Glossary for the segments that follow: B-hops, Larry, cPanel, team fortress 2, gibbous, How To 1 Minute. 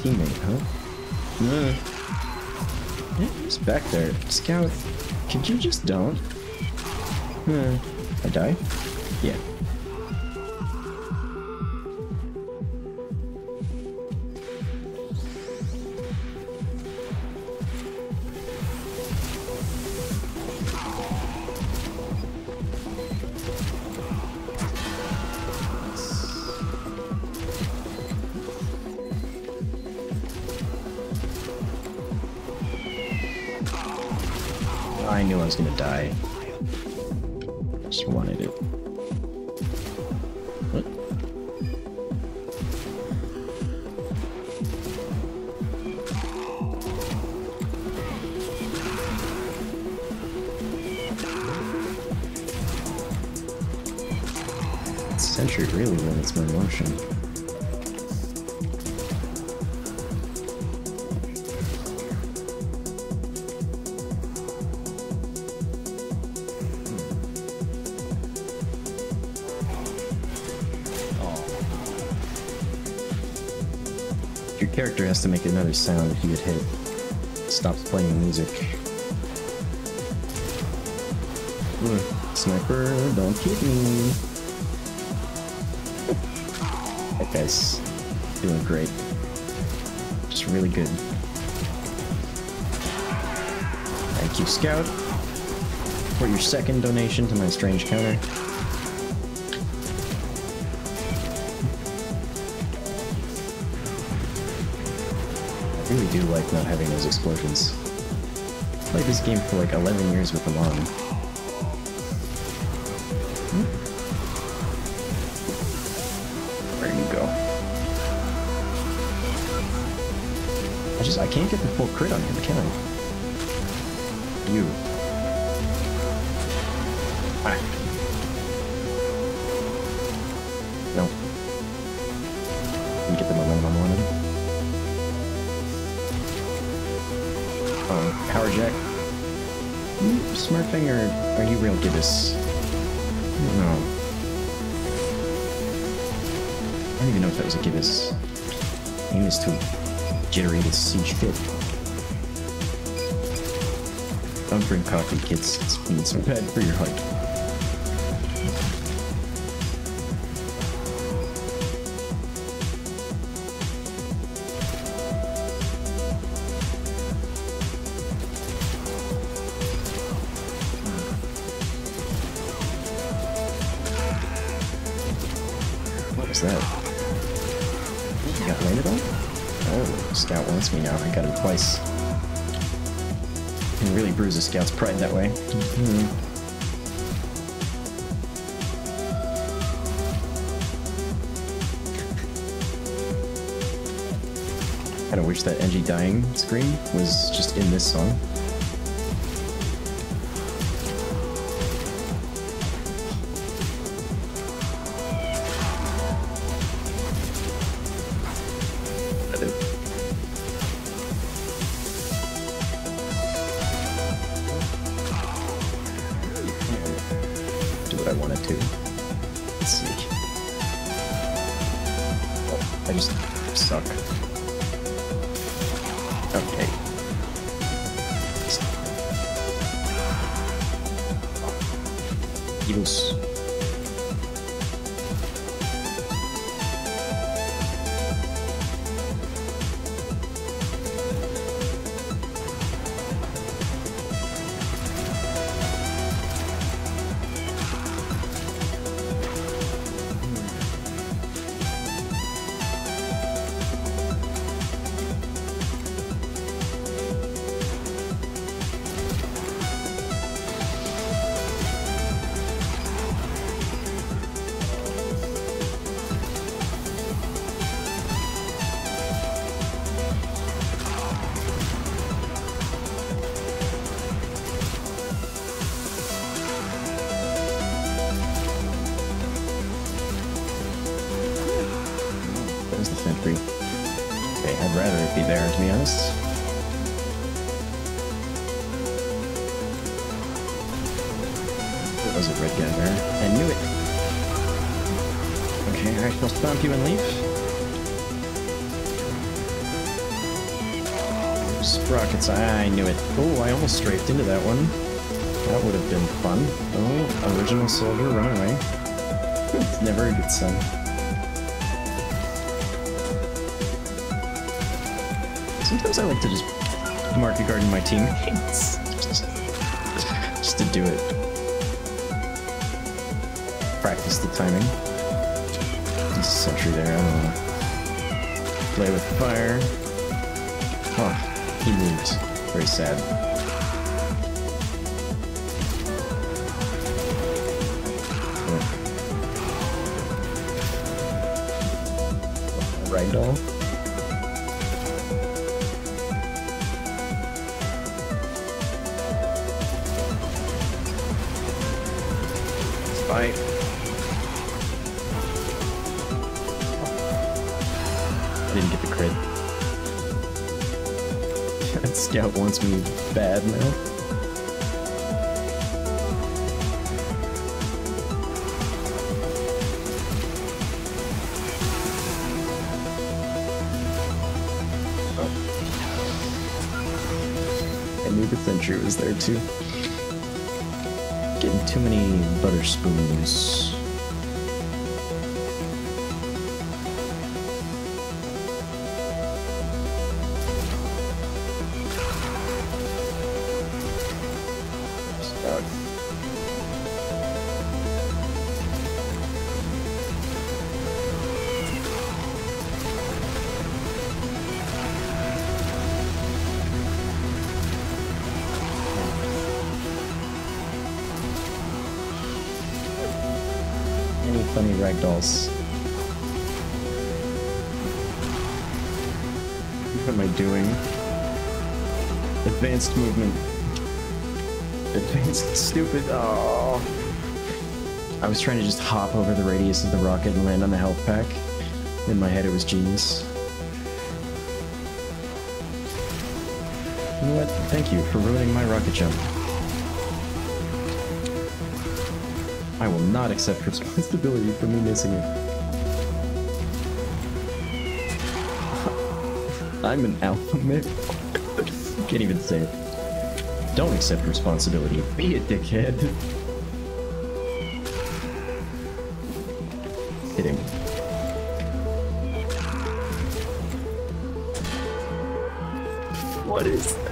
teammate, huh? Yeah, he's back there. Scout, could you just don't? I die? Yeah. I knew I was gonna die. Just wanted it. What? Sentry really limits my motion. Your character has to make another sound if you get hit. Stops playing the music. Sniper, don't kill me. That guy's doing great. Just really good. Thank you, Scout, for your second donation to my strange counter. I really do like not having those explosions. I played this game for like 11 years with them on. Where you go? I can't get the full crit on him, can I? You. Ah. No. Let me get the momentum I wanted. Power Jack. Smart finger, are you real gibbous? I don't know. I don't even know if that was a gibbous. Aim is to generate a siege fit. Don't drink coffee, kids. It's been so bad for your heart. What's that? You got landed on? Oh, Scout wants me now. I got him twice. It really bruises Scout's pride that way. I kinda wish that NG dying scream was just in this song. I wanted to. Let's see. Oh, I just suck. Okay. Eagles. The sentry. Okay, I'd rather it be there, to be honest. There was a red guy there. I knew it! Okay, I shall stomp you and leave. sprockets. I knew it. Oh, I almost strafed into that one. That would have been fun. Oh, original soldier, run away. It's never a good sign. Sometimes I like to just mark a guard in my teammates. Just to do it. Practice the timing. There's a sentry there, I don't know. Play with fire. Oh, he moved. Very sad. Ragdoll. Spy. I didn't get the crit. That scout wants me bad now. The sentry was there too. Getting too many butter spoons. Stuck. Funny ragdolls. What am I doing? Advanced movement. Advanced stupid. Oh. I was trying to just hop over the radius of the rocket and land on the health pack. In my head, it was genius. You know what? Thank you for ruining my rocket jump. I will not accept responsibility for me missing it. I'm an alpha male. Can't even say it. Don't accept responsibility. Be a dickhead. Hit him. What is that?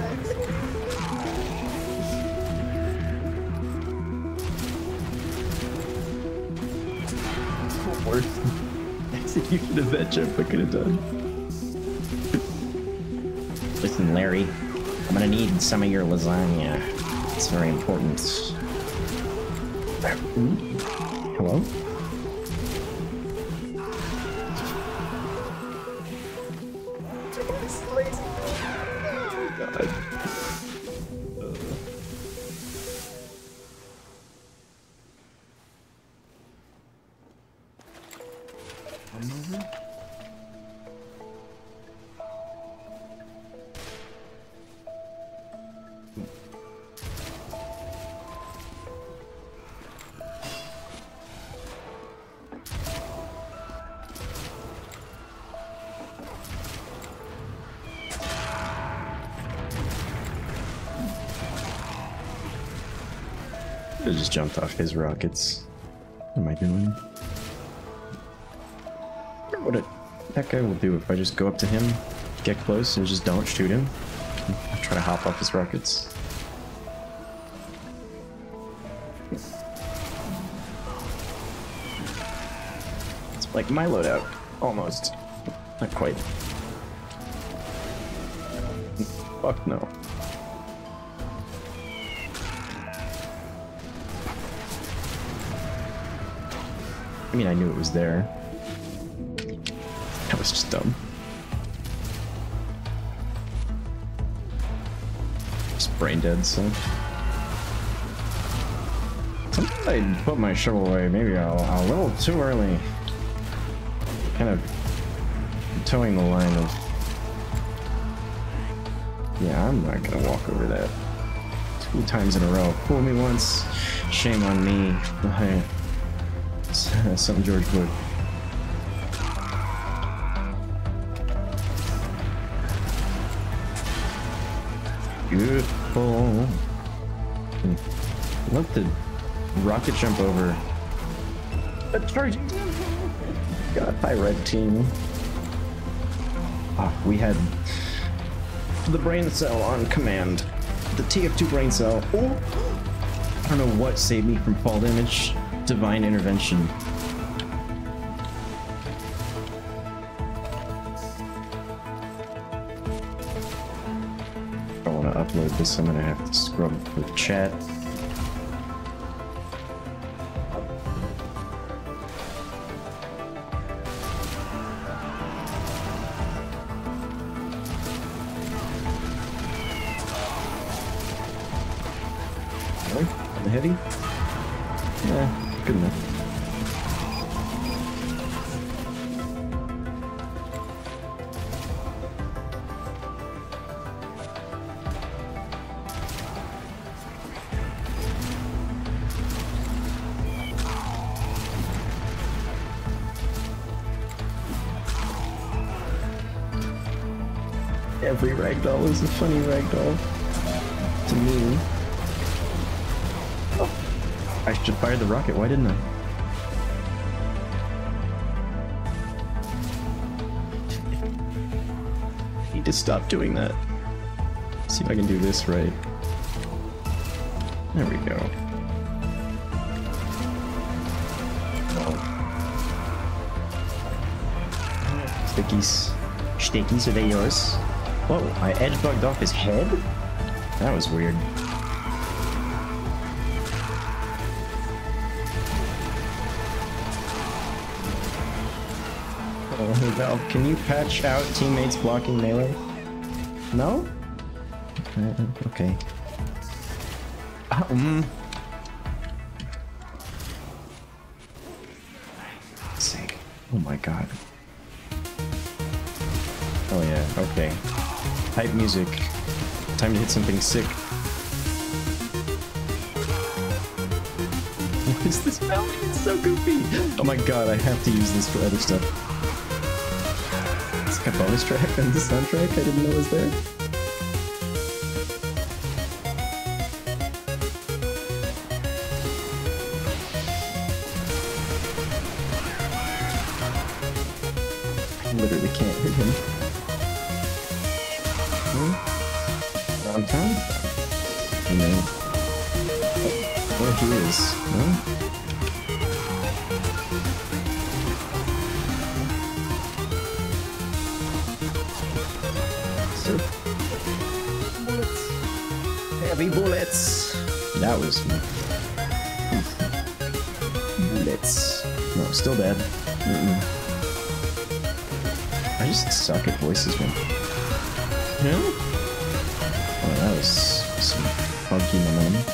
Executed a vet jump I could have done. Listen, Larry, I'm gonna need some of your lasagna. It's very important. Hello? Oh god. I just jumped off his rockets. What am I doing? What that guy will do if I just go up to him, get close, and just don't shoot him. I try to hop off his rockets. It's like my loadout. Almost. Not quite. Fuck no. I mean, I knew it was there. That was just dumb. Just brain dead, so. Sometimes I put my shovel away, maybe a little too early. Kind of towing the line of. Yeah, I'm not gonna walk over that. 2 times in a row. Fool me once, shame on me. Something George Wood. Beautiful. I'd love to rocket jump over. That's charging. Got my red team. Ah, we had the brain cell on command. The TF2 brain cell. Oh, I don't know what saved me from fall damage. Divine intervention. Upload this, I'm gonna have to scrub the chat. Really? The heady? Yeah, good enough. Every ragdoll is a funny ragdoll to me. Oh, I should fire the rocket. Why didn't I? I need to stop doing that. Let's see if I can do this right. There we go. Oh. Stickies. Stickies, are they yours? Whoa, I edge bugged off his head? That was weird. Oh, hey Valve, can you patch out teammates blocking melee? No? Okay. Sick. Oh my god. Oh yeah, okay. Hype music. Time to hit something sick. What is this melody? It's so goofy! Oh my god, I have to use this for other stuff. It's got a bonus track on the soundtrack I didn't know was there. I literally can't hit him. Where he is, huh? Sir. Bullets. Heavy bullets. That was me. Bullets. No, still bad. I just suck at voices, man. No? Oh, that was some funky momentum.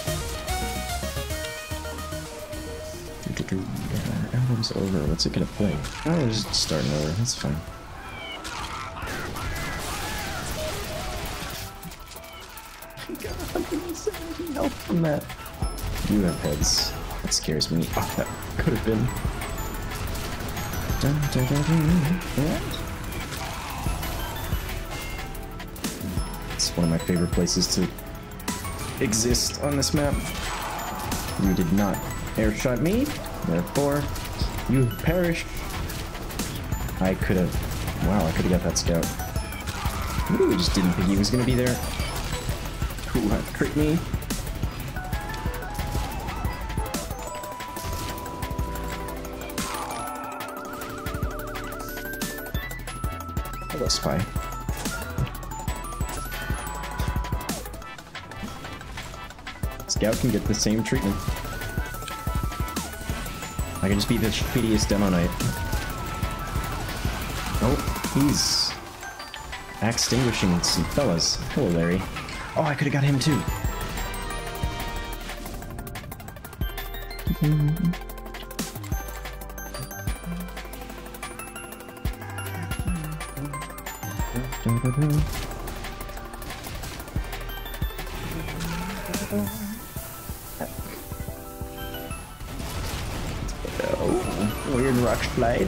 Album's over. What's it gonna play? Oh, we're just starting over. That's fine. God, I'm gonna save help from that. You have heads. That scares me. Oh, that could have been. Dun, dun, dun, dun, dun. It's one of my favorite places to exist on this map. You did not airshot me. Therefore, you perish. I could have. Wow, I could have got that scout. Ooh, I just didn't think he was gonna be there. Ooh, that tricked me. Hello, spy. Scout can get the same treatment. I can just be the shittiest demo knight. Oh, he's extinguishing some fellas. Hello, Larry. Oh, I could have got him too. Weird rock slide.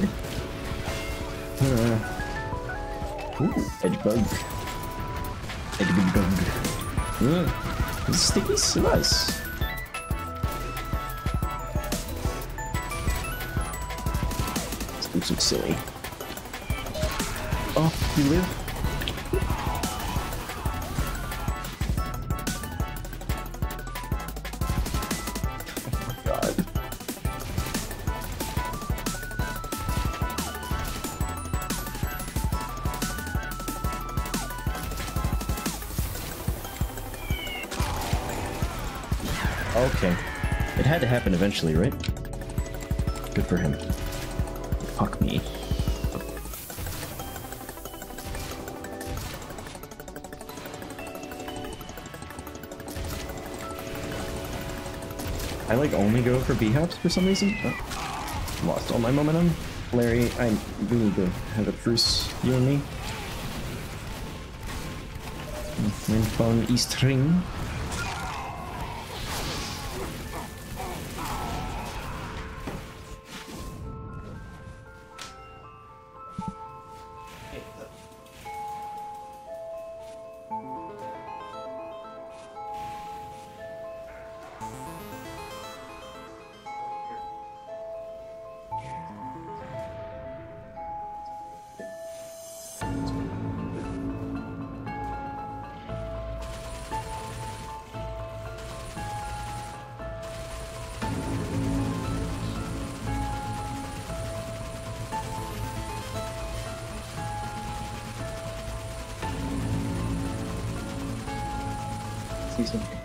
Ooh, edge bug. Edge bug. It's sticky slice. This boots look silly. Oh, you live? Oh my god. Okay. It had to happen eventually, right? Good for him. Fuck me. I like only go for B-hops for some reason. Oh, lost all my momentum. Larry, we need to have a truce, you and me. I'm from East Ring. Season.